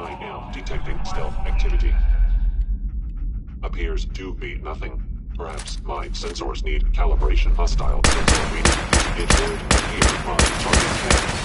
I am detecting stealth activity. Appears to be nothing. Perhaps my sensors need calibration. Hostile sensor reading. It would appear my target can.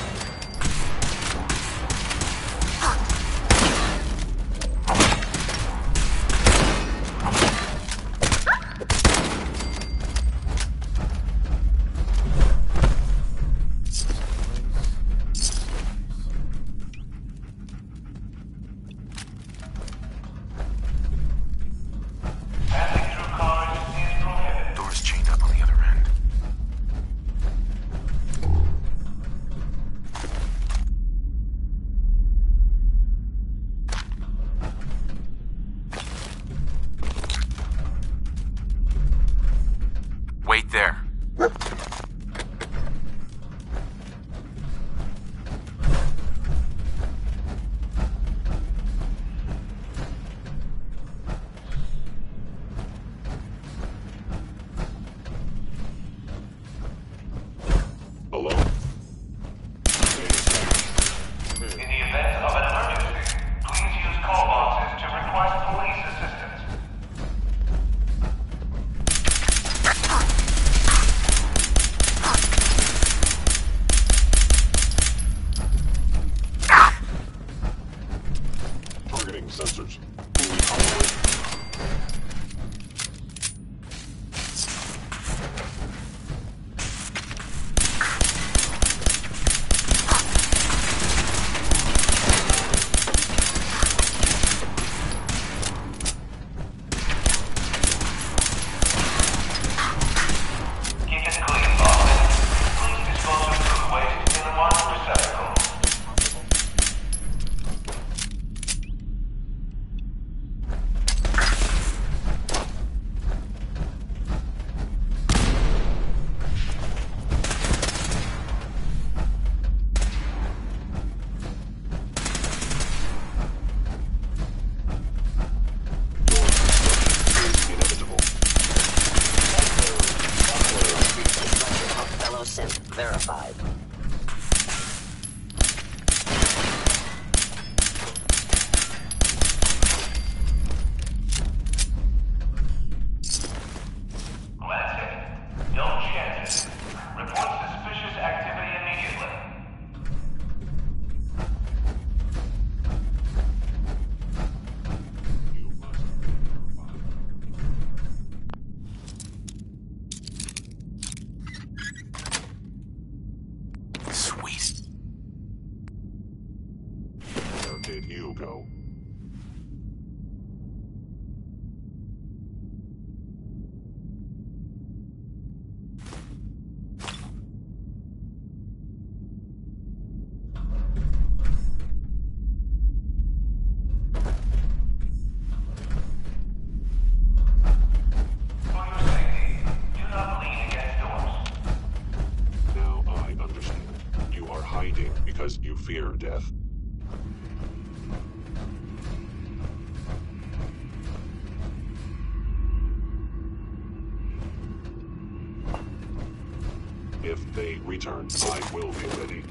Fear death. If they return, I will be ready.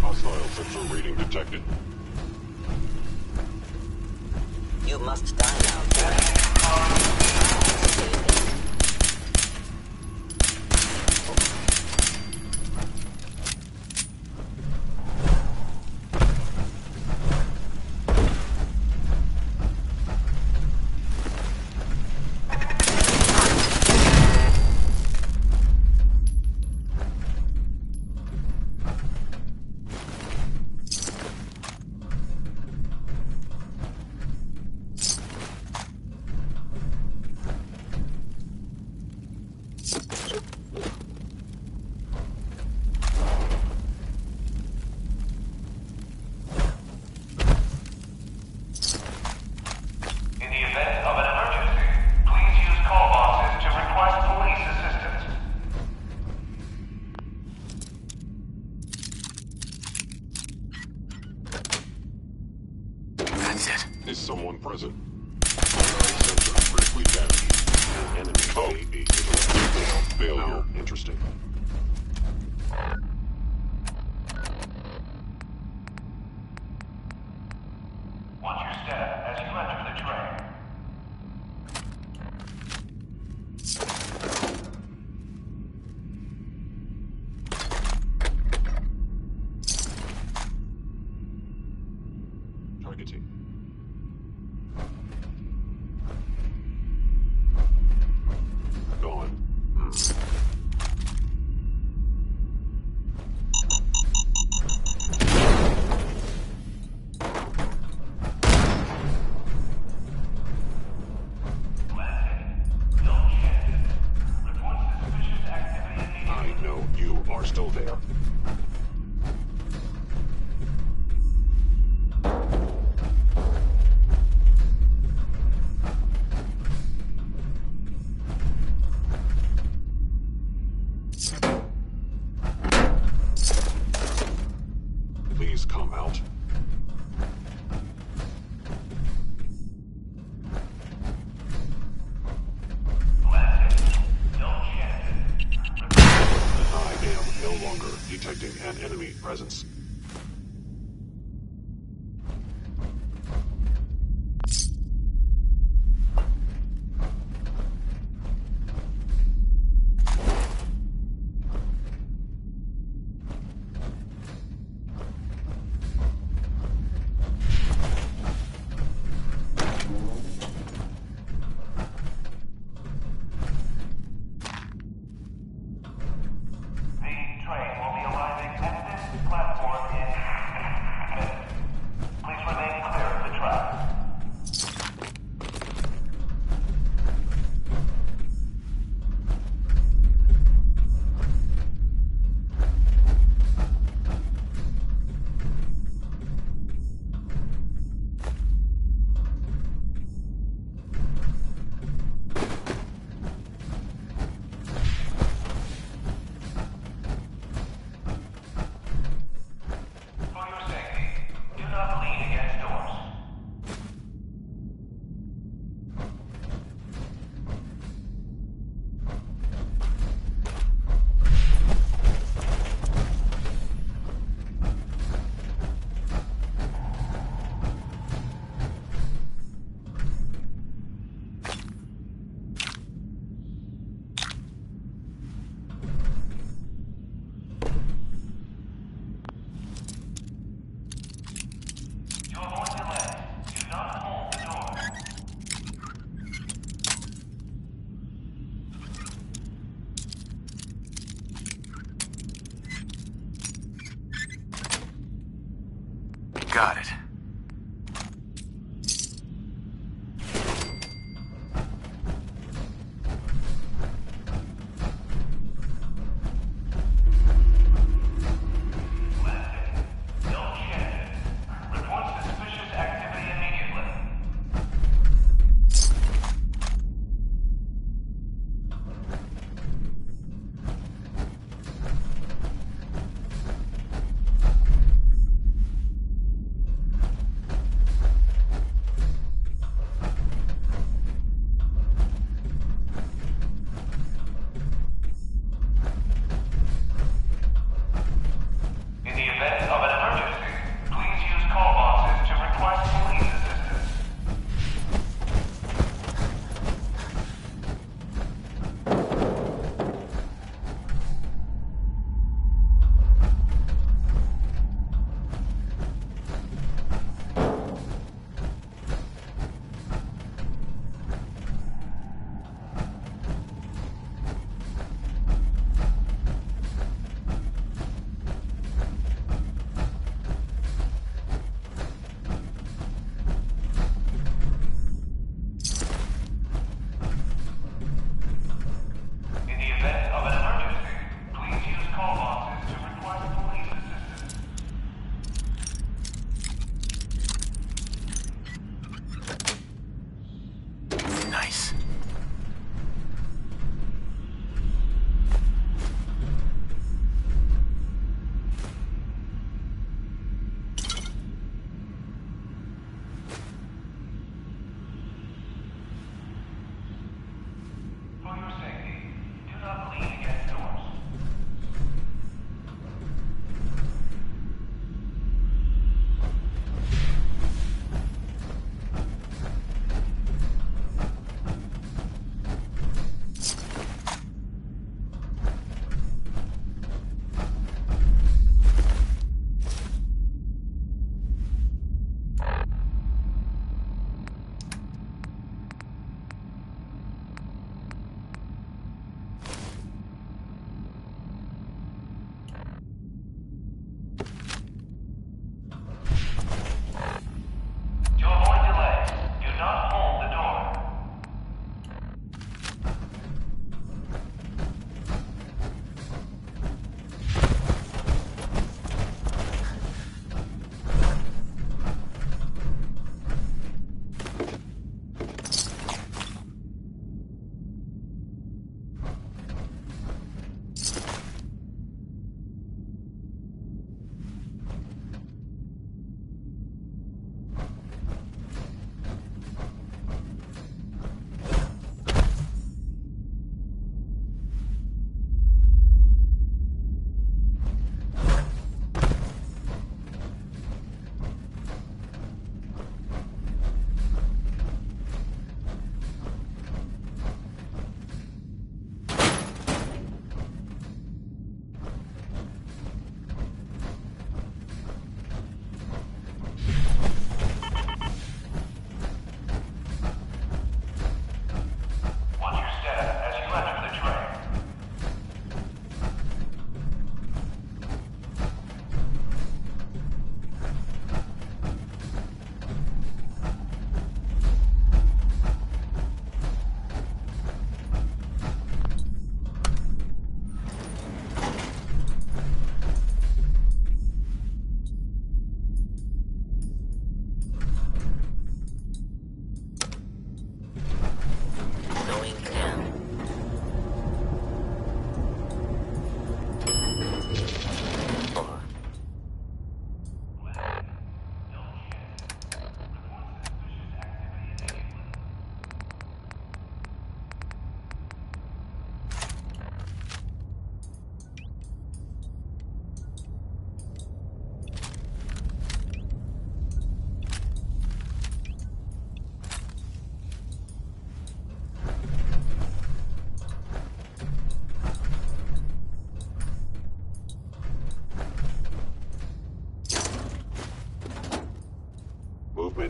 Hostile sensor reading detected. You must die now, Is someone present?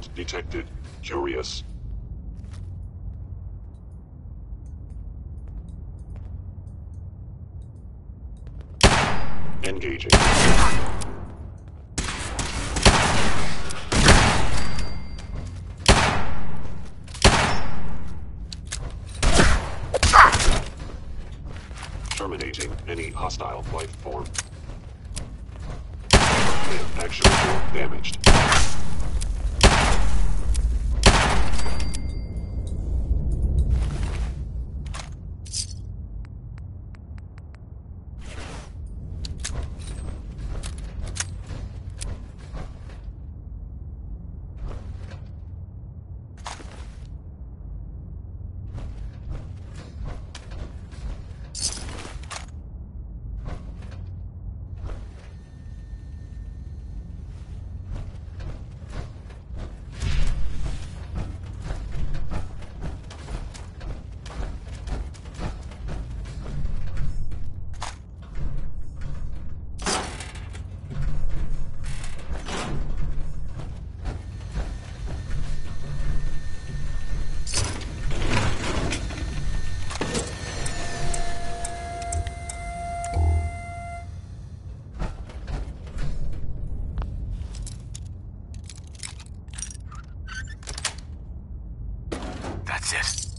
Movement detected. Curious. Engaging. Terminating any hostile life form. Actual form damaged. That's it.